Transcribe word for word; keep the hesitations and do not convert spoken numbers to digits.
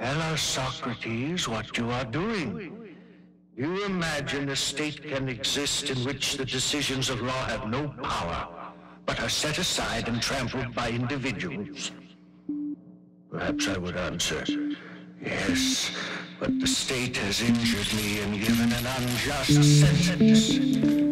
Tell us, Socrates, what you are doing. You imagine a state can exist in which the decisions of law have no power, but are set aside and trampled by individuals. Perhaps I would answer, yes, but the state has injured me and given an unjust sentence.